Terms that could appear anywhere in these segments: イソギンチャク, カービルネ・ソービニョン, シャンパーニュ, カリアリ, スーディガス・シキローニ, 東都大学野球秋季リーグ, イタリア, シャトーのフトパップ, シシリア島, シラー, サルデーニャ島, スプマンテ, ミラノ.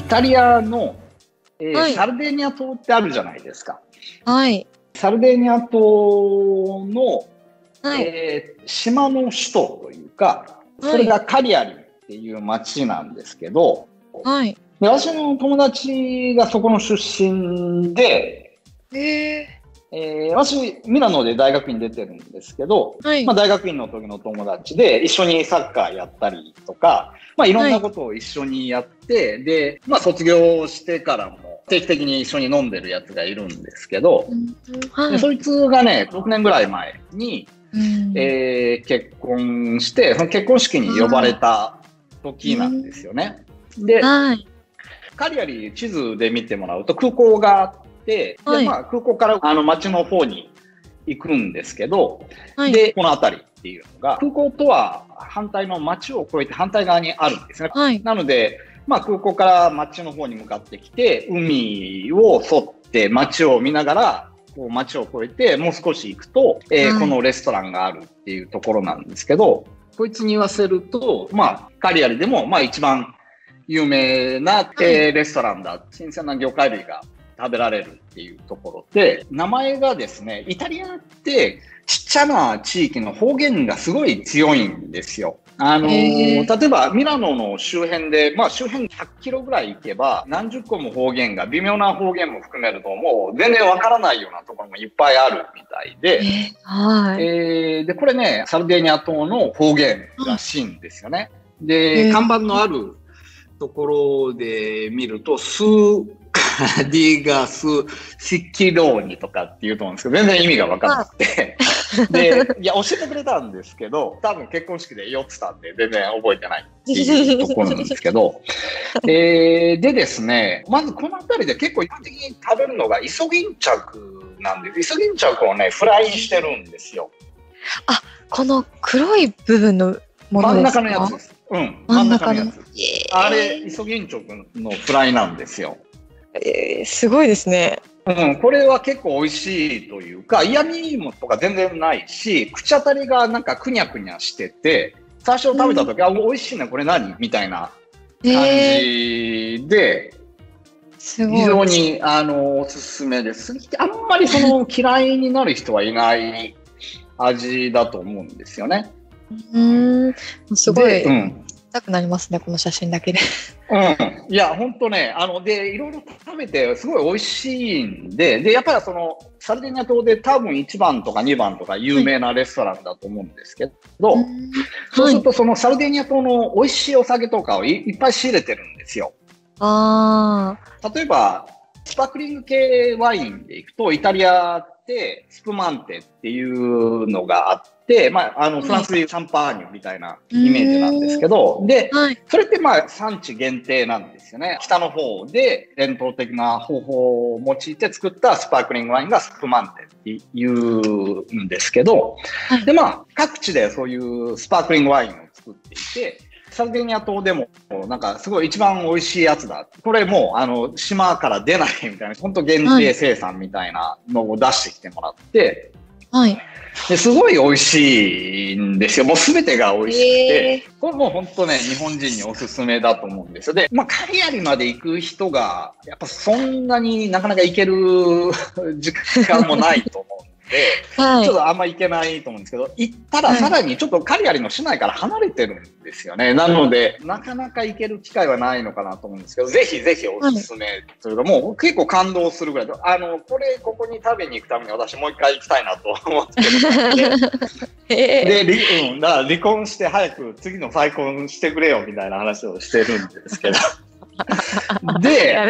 イタリアの、はい、サルデーニャ島ってあるじゃないですか。はい。サルデーニャ島の、はい、島の首都というか、それがカリアリっていう町なんですけど、はい、で私の友達がそこの出身で、私ミラノで大学院出てるんですけど、はい大学院の時の友達で一緒にサッカーやったりとか、いろんなことを一緒にやって、はい、で、卒業してからも定期的に一緒に飲んでるやつがいるんですけど、はい、でそいつがね6年ぐらい前に、結婚してその結婚式に呼ばれた時なんですよね。で、はい、カリアリ地図で見てもらうと空港があってで空港から町の方に行くんですけど、はい、でこの辺りっていうのが空港とは反対の町を越えて反対側にあるんですね、はい、なので、空港から町の方に向かってきて海を沿って町を見ながらこう町を越えてもう少し行くと、このレストランがあるっていうところなんですけど、こいつに言わせると、カリアリでも一番有名な、レストランだ、新鮮な魚介類が食べられるっていうところで、名前がですね、イタリアってちっちゃな地域の方言がすごい強いんですよ。例えばミラノの周辺で、周辺100キロぐらい行けば何十個も方言が、微妙な方言も含めるともう全然わからないようなところもいっぱいあるみたいで、でこれねサルデーニャ島の方言らしいんですよね。で、看板のあるところで見るとスーディガス・シキローニとかっていうと思うんですけど、全然意味が分からなくてで、教えてくれたんですけど、多分結婚式で酔ってたんで全然覚えてないっていうところなんですけどでですね、まずこの辺りで結構一般的に食べるのがイソギンチャクなんです。イソギンチャクをねフライしてるんですよ。あ、この黒い部分のものですか？真ん中のやつです。うん、真ん中のやつ。あれイソギンチャクのフライなんですよ。すごいですね、これは結構美味しいというか、嫌味もとか全然ないし、口当たりがなんかくにゃくにゃしてて、最初食べた時、美味しいなこれ何みたいな感じで、すごい非常におすすめです。あんまりその嫌いになる人はいない味だと思うんですよね。すごい痛くなりますね、この写真だけで、いや本当ね、でいろいろ食べてすごい美味しいんで、やっぱりそのサルデーニャ島で多分1番とか2番とか有名なレストランだと思うんですけど、そうするとそのサルデーニャ島の美味しいお酒とかを いっぱい仕入れてるんですよ。例えばスパークリング系ワインでいくと、イタリアってスプマンテっていうのがあってで、フランスでいうシャンパーニュみたいなイメージなんですけど、で、それって産地限定なんですよね。北の方で伝統的な方法を用いて作ったスパークリングワインがスプマンテっていうんですけど、で各地でそういうスパークリングワインを作っていて、サルデーニャ島でもなんかすごい一番美味しいやつだ、これもう島から出ないみたいな、本当限定生産みたいなのを出してきてもらって。ですごい美味しいんですよ。もう全てが美味しくて、これもう本当ね日本人におすすめだと思うんですよ。で、カリアリまで行く人がやっぱそんなになかなか行ける時間もないと思うんでちょっとあんま行けないと思うんですけど、行ったらさらにちょっとカリアリの市内から離れてるんですよね、なのでなかなか行ける機会はないのかなと思うんですけど、ぜひぜひおすすめというか、もう結構感動するぐらいで、ここに食べに行くために私もう一回行きたいなと思ってで、離婚して早く次の再婚してくれよみたいな話をしてるんですけどで、あ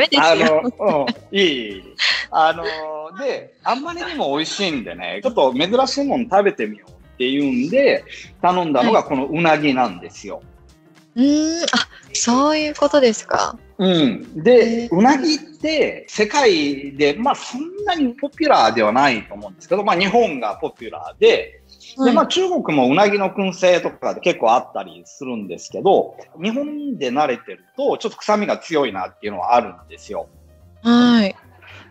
んまりにも美味しいんでね、ちょっと珍しいもの食べてみようっていうんで頼んだのがこのうなぎなんですよ。そういうことですか。で、うなぎって世界で、そんなにポピュラーではないと思うんですけど、日本がポピュラーで、中国もうなぎの燻製とかで結構あったりするんですけど、日本で慣れてるとちょっと臭みが強いなっていうのはあるんですよ。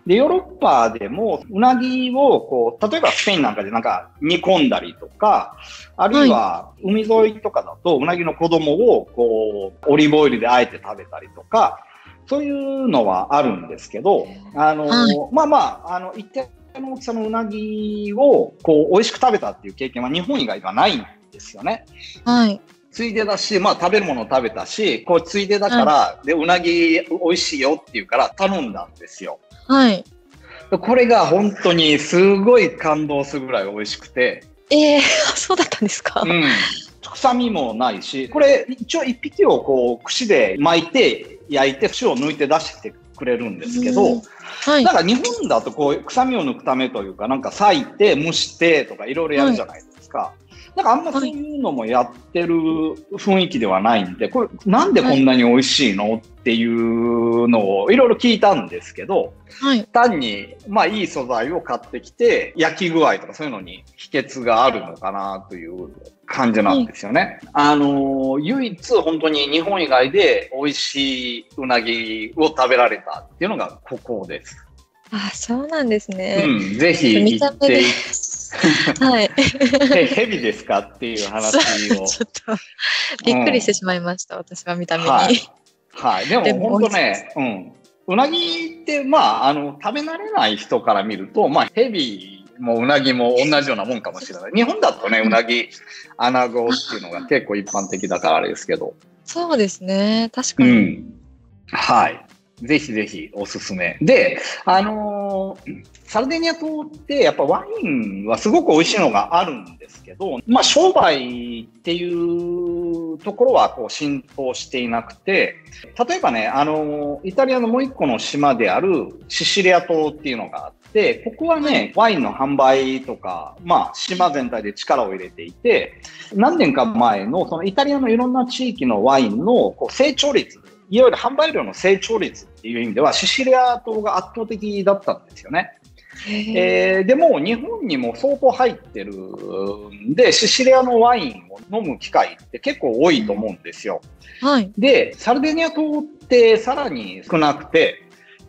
で、ヨーロッパでもうなぎを例えばスペインなんかでなんか煮込んだりとか、あるいは海沿いとかだとうなぎの子供をオリーブオイルであえて食べたりとか、そういうのはあるんですけど、まあまあ、一定の大きさのうなぎをこう美味しく食べたっていう経験は日本以外ではないんですよね。はい。ついでだし、まあ食べるものを食べたし、こうついでだから、はい、でうなぎ美味しいよっていうから頼んだんですよ。はい。これが本当にすごい感動するぐらい美味しくて。そうだったんですか。うん。臭みもないし、これ一応一匹をこう串で巻いて焼いて串を抜いて出してくれるんですけど、はい、なんか日本だとこう臭みを抜くためというか、なんか裂いて蒸してとかいろいろやるじゃないですか。はい、なんかあんまそういうのもやってる雰囲気ではないんで、これなんでこんなに美味しいのっていうのをいろいろ聞いたんですけど、はい、単にまあいい素材を買ってきて焼き具合とかそういうのに秘訣があるのかなという感じなんですよね。唯一本当に日本以外で美味しいうなぎを食べられたっていうのがここです。あ、そうなんですね。うん、ぜひ行って。はい。ヘビですかっていう話を。ちょっとびっくりしてしまいました。私は見た目に。はい。はい、でも本当ね、うなぎってまあ食べ慣れない人から見ると、まあヘビもううなぎも同じようなもんかもしれない。日本だとね、うなぎ、アナゴっていうのが結構一般的だからあれですけど。そうですね、確かに。うん、はい。ぜひぜひおすすめ。で、サルデーニャ島ってやっぱワインはすごく美味しいのがあるんですけど、まあ商売っていうところはこう浸透していなくて、例えばね、イタリアのもう一個の島であるシシリア島っていうのがあって、で、ここはね、ワインの販売とか、まあ、島全体で力を入れていて、何年か前の、そのイタリアのいろんな地域のワインのこう成長率、いわゆる販売量の成長率っていう意味では、シシリア島が圧倒的だったんですよね。でも、日本にも相当入ってるんで、シシリアのワインを飲む機会って結構多いと思うんですよ。はい。で、サルデーニャ島ってさらに少なくて、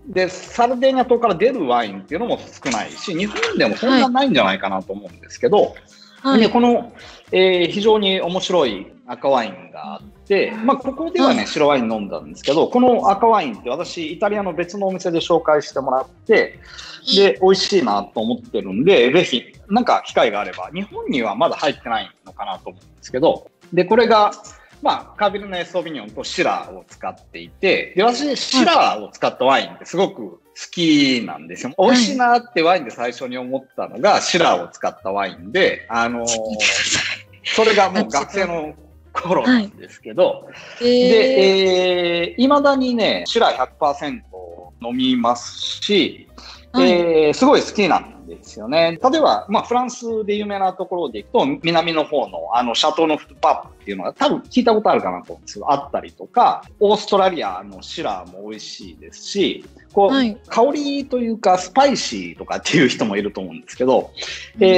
でサルデーニャ島から出るワインっていうのも少ないし、日本でもそんなないんじゃないかなと思うんですけど、はい、でこの、非常に面白い赤ワインがあって、まあ、ここではね、はい、白ワイン飲んだんですけど、この赤ワインって私イタリアの別のお店で紹介してもらって、で美味しいなと思ってるんで、ぜひなんか機会があれば、日本にはまだ入ってないのかなと思うんですけど、でこれがまあ、カービルネ・ソービニョンとシラーを使っていて、で、私、シラーを使ったワインってすごく好きなんですよ。美味しいなってワインで最初に思ったのが、シラーを使ったワインで、それがもう学生の頃なんですけど、で、未だにね、シラー 100% 飲みますし、すごい好きなんですよね。例えば、まあ、フランスで有名なところでいくと、南の方の、シャトーのフトパップっていうのが多分聞いたことあるかなと思うんですけど、あったりとか、オーストラリアのシラーも美味しいですし、こう、はい、香りというか、スパイシーとかっていう人もいると思うんですけど、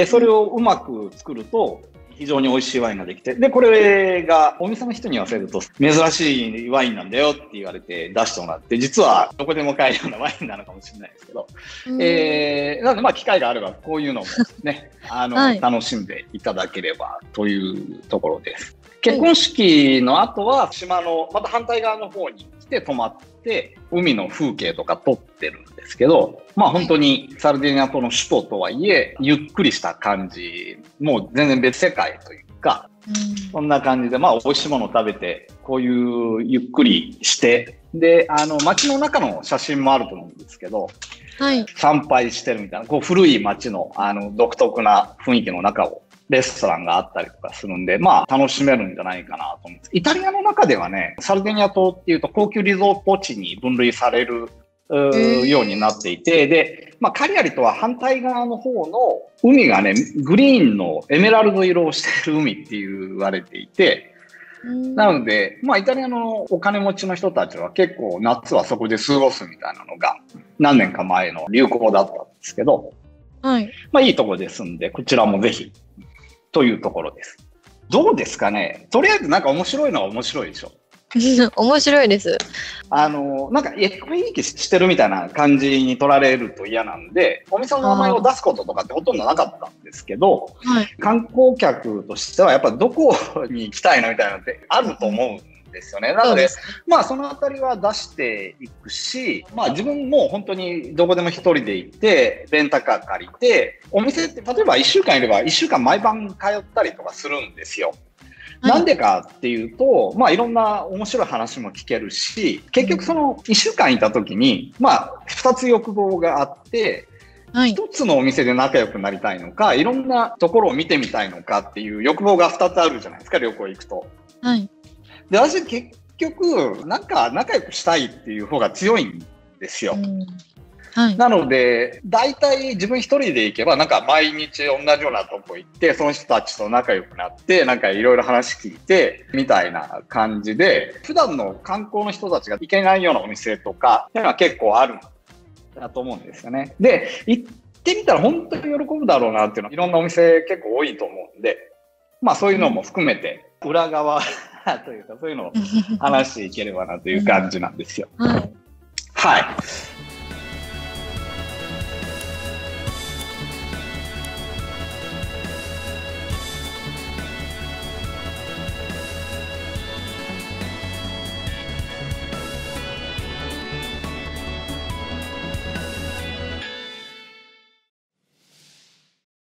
それをうまく作ると、非常に美味しいワインができて、で、これがお店の人に言わせると、珍しいワインなんだよって言われて出してもらって、実はどこでも買えるようなワインなのかもしれないですけど、なので、まあ、機会があれば、こういうのもね、はい、楽しんでいただければというところです。結婚式の後は、島の、また反対側の方に来て泊まって、海の風景とか撮ってるんですけど、まあ本当にサルデーニャ島の首都とはいえ、ゆっくりした感じ、もう全然別世界というか、そんな感じで、まあ美味しいものを食べて、こういうゆっくりして、で、街の中の写真もあると思うんですけど、はい、参拝してるみたいな、こう古い街の、独特な雰囲気の中を、レストランがあったりとかするんで、まあ楽しめるんじゃないかなと思うんです。イタリアの中ではね、サルデーニャ島っていうと高級リゾート地に分類されるようになっていて、で、まあカリアリとは反対側の方の海がね、グリーンのエメラルド色をしている海って言われていて、なので、まあ、イタリアのお金持ちの人たちは結構夏はそこで過ごすみたいなのが何年か前の流行だったんですけど、はい。まあいいとこですんで、こちらもぜひ。というところです。どうですかね。とりあえずなんか面白いのは面白いでしょ。面白いです。なんか役目引きしてるみたいな感じに取られると嫌なんで、お店の名前を出すこととかってほとんどなかったんですけど、はい、観光客としてはやっぱどこに行きたいのみたいなのってあると思うんですよね。なので、まあそのあたりは出していくし、まあ自分も本当にどこでも一人で行って、レンタカー借りて、お店って例えば1週間いれば1週間毎晩通ったりとかするんですよ。なんでかっていうと、まあいろんな面白い話も聞けるし、結局その1週間いた時に、まあ2つ欲望があって、一つのお店で仲良くなりたいのか、いろんなところを見てみたいのかっていう欲望が2つあるじゃないですか、旅行行くと。はい。で、私結局、なんか仲良くしたいっていう方が強いんですよ。はい、なので、大体自分一人で行けば、なんか毎日同じようなとこ行って、その人たちと仲良くなって、なんかいろいろ話聞いて、みたいな感じで、普段の観光の人たちが行けないようなお店とか、っていうのは結構あるだと思うんですよね。で、行ってみたら本当に喜ぶだろうなっていうのは、いろんなお店結構多いと思うんで、まあそういうのも含めて、裏側というか、そういうのを話していければなという感じなんですよ。はい。はい。